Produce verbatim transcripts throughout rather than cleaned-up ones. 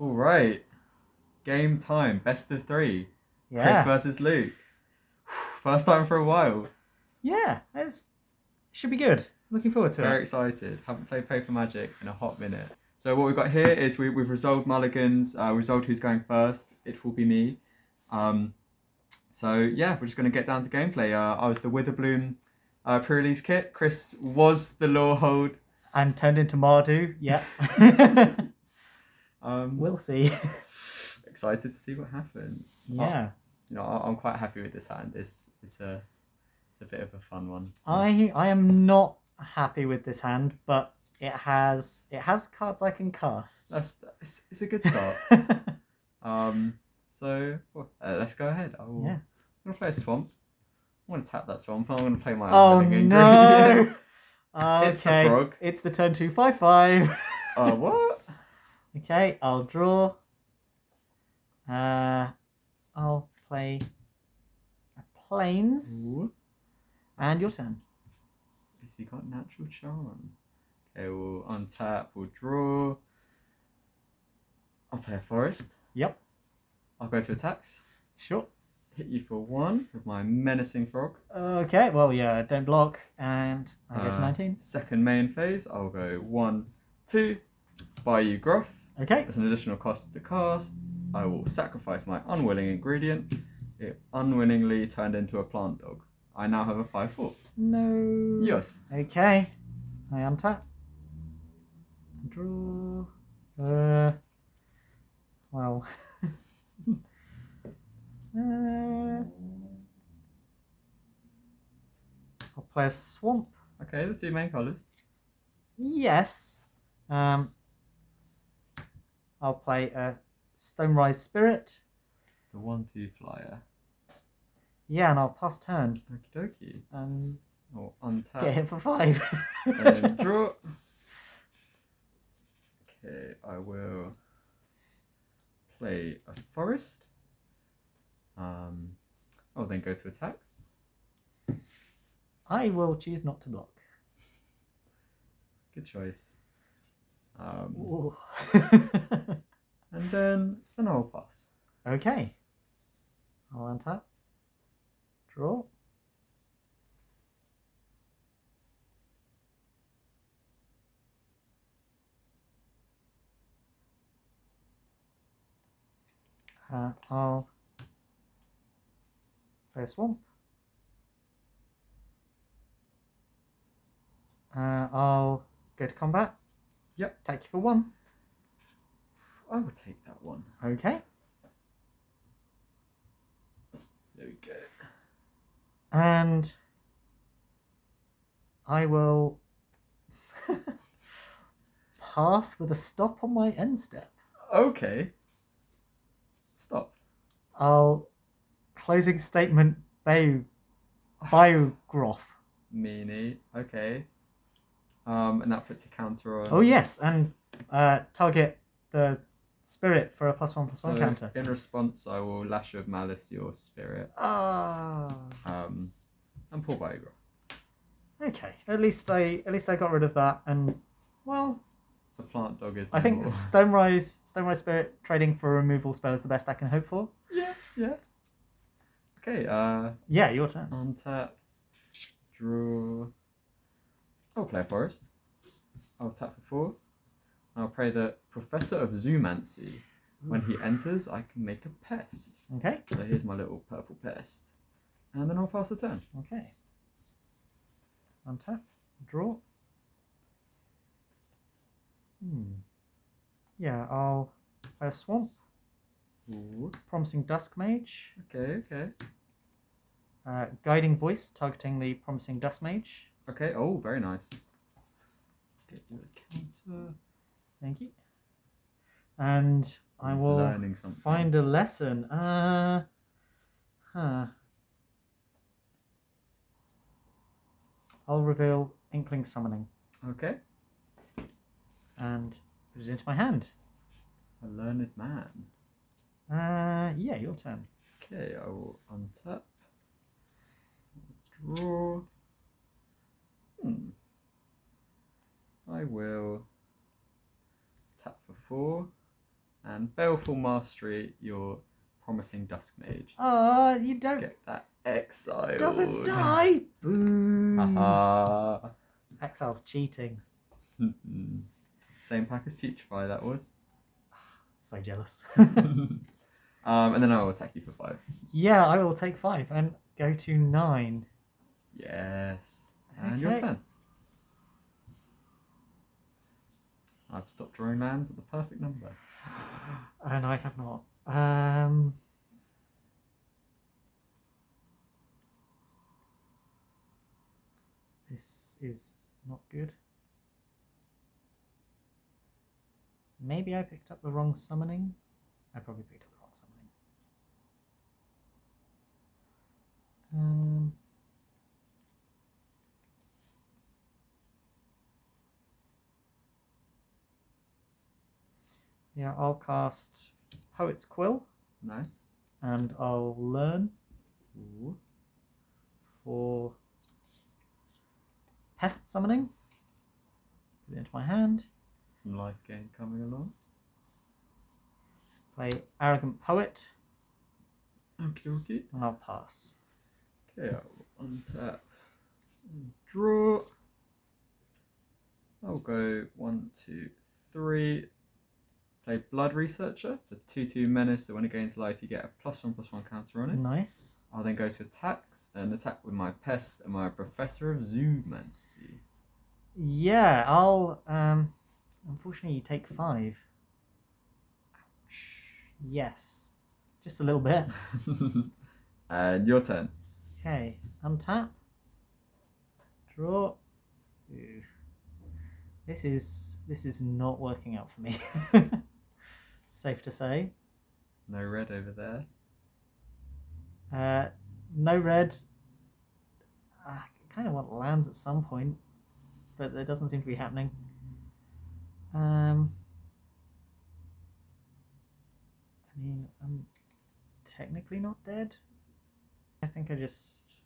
All right. Game time. Best of three. Yeah. Chris versus Luke. First time for a while. Yeah. It should be good. Looking forward to it. Very excited. Haven't played Paper Magic in a hot minute. So what we've got here is we, we've resolved mulligans. Uh, resolved who's going first. It will be me. Um, so yeah, we're just going to get down to gameplay. Uh, I was the Witherbloom uh, pre-release kit. Chris was the Lorehold. And turned into Mardu. Yeah. um, we'll see. Excited to see what happens. Yeah. Oh, you know, I'm quite happy with this hand. It's it's a it's a bit of a fun one. I I am not happy with this hand, but it has it has cards I can cast. That's it's, it's a good start. um. So well, uh, let's go ahead. I'll, yeah. I'm gonna play a swamp. I'm gonna tap that swamp. I'm gonna play my own. Oh no! yeah. Okay. It's the frog. It's the turn two five five. Oh uh, what? Okay, I'll draw. Uh, I'll play planes. Ooh. And your turn. Has he got natural charm? Okay, we'll untap, we'll draw. I'll play a forest. Yep. I'll go to attacks. Sure. Hit you for one with my menacing frog. Okay, well, yeah, don't block. And I'll uh, go to nineteen. Second main phase, I'll go one, two, Bayou Groff. Okay. That's an additional cost to cast. I will sacrifice my unwilling ingredient. It unwillingly turned into a plant dog. I now have a five four. No. Yes. Okay. I untap. Draw. Uh. Well. uh, I'll play a swamp. Okay, the two main colours. Yes. Um. I'll play a Stonerise Spirit. It's the one two flyer. Yeah, and I'll pass turn. Okie dokie. And or untap. Get hit for five. And draw. Okay, I will play a forest. Um, I'll then go to attacks. I will choose not to block. Good choice. Um, and then, then I'll pass. Okay. I'll untap. Draw. Uh, I'll play a swamp. Uh, I'll go to combat. Yep. Take you for one. I will take that one. Okay. There we go. And I will pass with a stop on my end step. Okay. Stop. I'll closing statement Bayou Bayou Groff. Meanie. Okay. Um, and that puts a counter on. Oh yes, and uh, target the spirit for a plus one plus one so counter. In response, I will Lash of Malice your spirit. Ah. Oh. Um, and pull Bayou Groff. Okay. At least I at least I got rid of that, and well. The plant dog is. I think Stonerise Stonerise Spirit trading for a removal spell is the best I can hope for. Yeah. Yeah. Okay. Uh. Yeah, your turn. Untap. Draw. I'll play a forest. I'll tap for four. I'll pray that Professor of Zoomancy, when he enters, I can make a pest. Okay. So here's my little purple pest. And then I'll pass the turn. Okay. Untap. Draw. Hmm. Yeah, I'll play a swamp. Ooh. Promising Dusk Mage. Okay, okay. Uh, Guiding Voice, targeting the Promising Dusk Mage. Okay, oh, very nice. Get you a counter. Thank you. And I will find a lesson. Uh, huh. I'll reveal Inkling Summoning. Okay. And put it into my hand. A learned man. Uh, yeah, your turn. Okay, I will untap. Draw. Hmm. I will tap for four. And Baleful Mastery, your Promising Dusk Mage. Oh, you don't get that exiled. Doesn't die. Boom. Haha. Exile's cheating. Same pack as Putrefy, that was. So jealous. um, and then I will attack you for five. Yeah, I will take five and go to nine. Yes. And okay. Your turn. I've stopped drawing lands at the perfect number. And I have not. Um, this is not good. Maybe I picked up the wrong summoning. I probably picked up the wrong summoning. Um, yeah, I'll cast Poet's Quill. Nice. And I'll learn Ooh. for Pest Summoning. Put it into my hand. Some life gain coming along. Play Arrogant Poet. Okie dokie. And I'll pass. Okay, I'll untap and draw. I'll go one, two, three. Play Blood Researcher. The two two menace that when it gains life you get a plus one plus one counter on it. Nice. I'll then go to attacks and attack with my Pest and my Professor of Zoomancy. Yeah, I'll um unfortunately, you take five. Ouch. Yes. Just a little bit. And your turn. Okay. Untap. Draw. Ooh. This is this is not working out for me. Safe to say. No red over there. Uh, no red. I kind of want lands at some point, but that doesn't seem to be happening. Um, I mean, I'm technically not dead. I think I just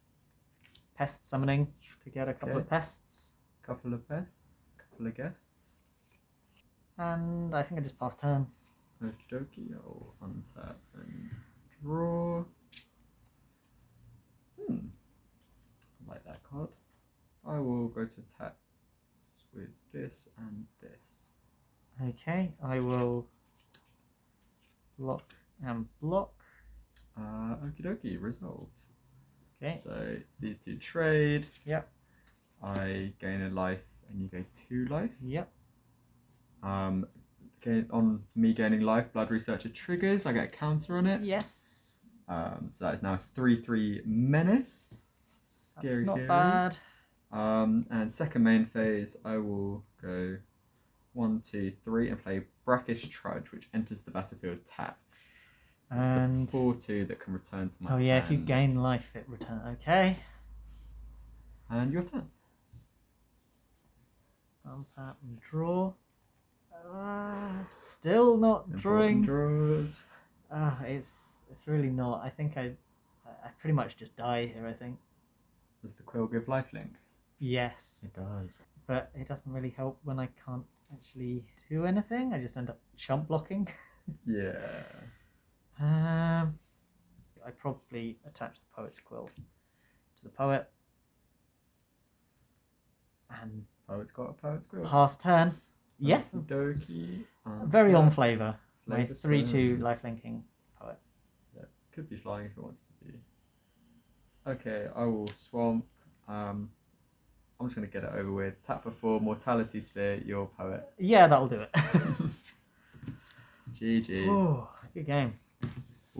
Pest Summoning to get a couple okay. of pests. Couple of pests, couple of guests. And I think I just passed turn. Okie dokie, I'll untap and draw. Hmm, I like that card. I will go to attacks with this and this. Okay, I will block and block. Uh, okie dokie, resolved. Okay. So these two trade. Yep. I gain a life and you gain two life. Yep. Um, gain, on me gaining life, Blood Researcher triggers. I get a counter on it. Yes. Um, so that is now three three menace. Scary, That's not scary. bad. Um, and second main phase, I will go one, two, three, and play Brackish Trudge, which enters the battlefield tapped. That's and the four two that can return to my Oh yeah, hand. If you gain life, it returns. Okay. And your turn. Untap and draw. Uh, still not Important drawing. Draws. Uh, it's it's really not. I think I I pretty much just die here. I think. Does the quill give lifelink? Yes. It does. But it doesn't really help when I can't actually do anything. I just end up chump blocking. Yeah. Um, I probably attach the Poet's Quill to the poet. And poet's got a Poet's Quill. Past turn. Okie yes. Dokie. Very on flavour. My three two lifelinking poet. Yeah, could be flying if it wants to be. Okay, I will swamp. Um, I'm just going to get it over with. Tap for four, Mortality Sphere, your poet. Yeah, that'll do it. G G. Oh, good game.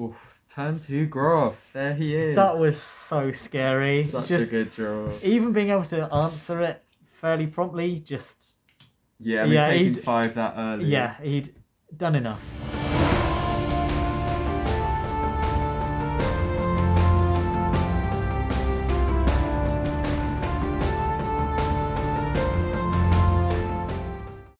Oof. Turn two, Groff. There he is. That was so scary. Such just a good draw. Even being able to answer it fairly promptly, just... Yeah, I mean, yeah, taking five that early. Yeah, he'd done enough.